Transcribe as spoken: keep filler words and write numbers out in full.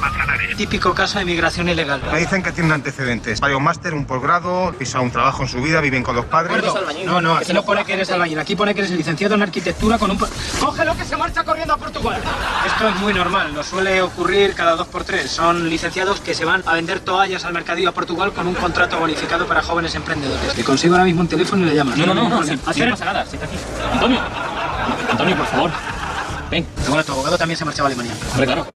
Manzanares. Típico caso de migración ilegal. Me dicen que tienen antecedentes. Hay un máster, un posgrado, pisa un trabajo en su vida, viven con los padres. No, no, aquí no pone que eres albañil. Aquí pone que eres licenciado en arquitectura con un... ¡Cógelo que se marcha corriendo a Portugal! Esto es muy normal, nos suele ocurrir cada dos por tres. Son licenciados que se van a vender toallas al mercadillo a Portugal con un contrato bonificado para jóvenes emprendedores. Le consigo ahora mismo un teléfono y le llamas. No, no, no, no, no, no, no, si no pasa nada, si está aquí. Antonio, Antonio, por favor. Ven. Bueno, tu abogado también se marchaba a Alemania. Hombre, claro.